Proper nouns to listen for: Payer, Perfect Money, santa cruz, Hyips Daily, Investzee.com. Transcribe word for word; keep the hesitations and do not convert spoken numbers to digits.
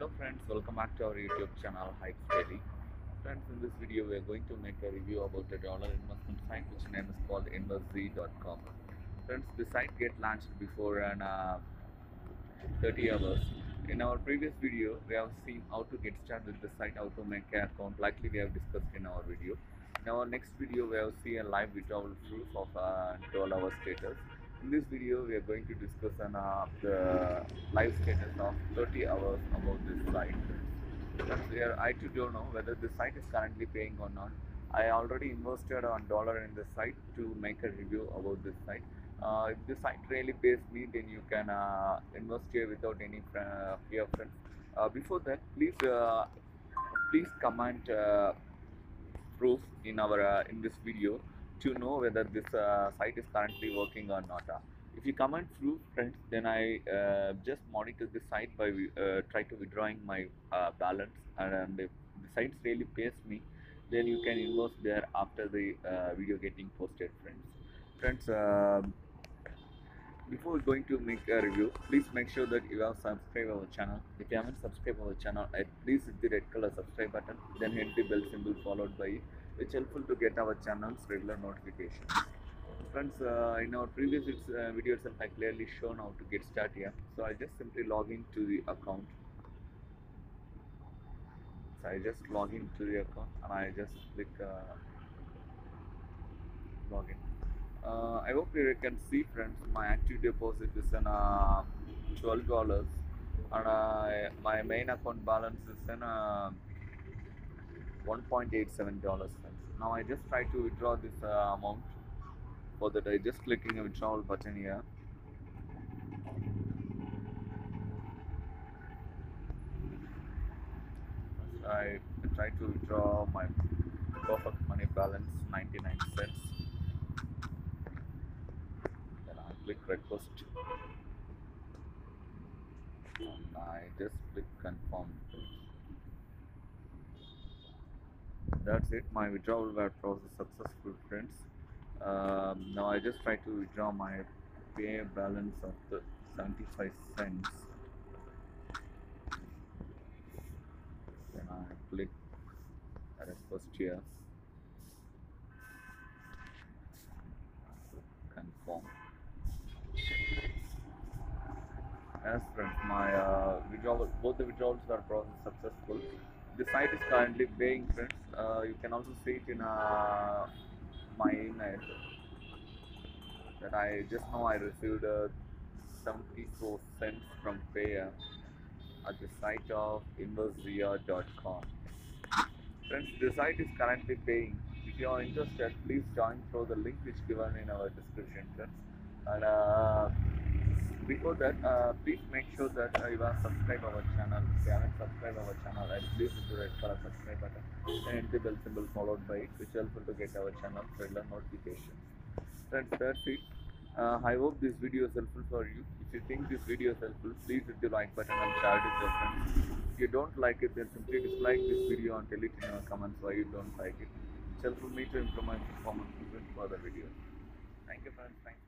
Hello friends, welcome back to our YouTube channel Hyips Daily. Friends, in this video we are going to make a review about a dollar investment site which name is called invest zee dot com. Friends, the site get launched before an, uh, thirty hours. In our previous video we have seen how to get started with the site, how to make an account, likely we have discussed in our video. In our next video we have seen a live withdrawal proof of uh, twelve hour status. In this video we are going to discuss an, uh, the live status of thirty hours about this site. Here, I too don't know whether this site is currently paying or not. I already invested one dollar in this site to make a review about this site. Uh, if this site really pays me, then you can uh, invest here without any uh, fear, friends. Uh, before that, please uh, please comment uh, proof in our uh, in this video to know whether this uh, site is currently working or not. Uh, if you comment through, friends, then I uh, just monitor the site by uh, try to withdrawing my uh, balance, and if the site really pays me, then you can invest there after the uh, video getting posted, friends. Friends, uh, before we're going to make a review, please make sure that you have subscribed our channel. If you haven't subscribed our channel, please hit the red color subscribe button, then hit the bell symbol followed by it. It's helpful to get our channel's regular notifications. Friends, uh, in our previous uh, video itself, I clearly shown how to get started here. So I just simply log into the account. So I just log into the account and I just click uh, login. Uh, I hope you can see, friends, my active deposit is in uh, twelve dollars, and uh, my main account balance is in uh, one point eight seven dollars. Now I just try to withdraw this uh, amount. For that, I just clicking a withdrawal button here. So I try to withdraw my Perfect Money balance, ninety-nine cents. Then I click request, and I just click confirm. That's it, my withdrawal were processed successful, friends. Um, now I just try to withdraw my Payer balance of the seventy-five cents. Then I click request here. Confirm. Yes, friends, my uh, withdrawal, both the withdrawals were processed successful. The site is currently paying, friends. Uh, you can also see it in uh, my email that I just now I received uh, seventy-four cents from Payer at the site of invest zee dot com. Friends, the site is currently paying. If you are interested, please join through the link which given in our description, friends. And uh, before that, uh, please make sure that uh, you are subscribed our channel. If you haven't subscribed our channel, and please hit the red color subscribe button and hit the bell symbol followed by it, which helps to get our channel regular notifications. Friends, that's it. Uh, I hope this video is helpful for you. If you think this video is helpful, please hit the like button and share it with your friends. If you don't like it, then simply dislike this video and tell it in your comments why you don't like it. It's helpful me to improve my performance for the video. Thank you, friends. Thank you.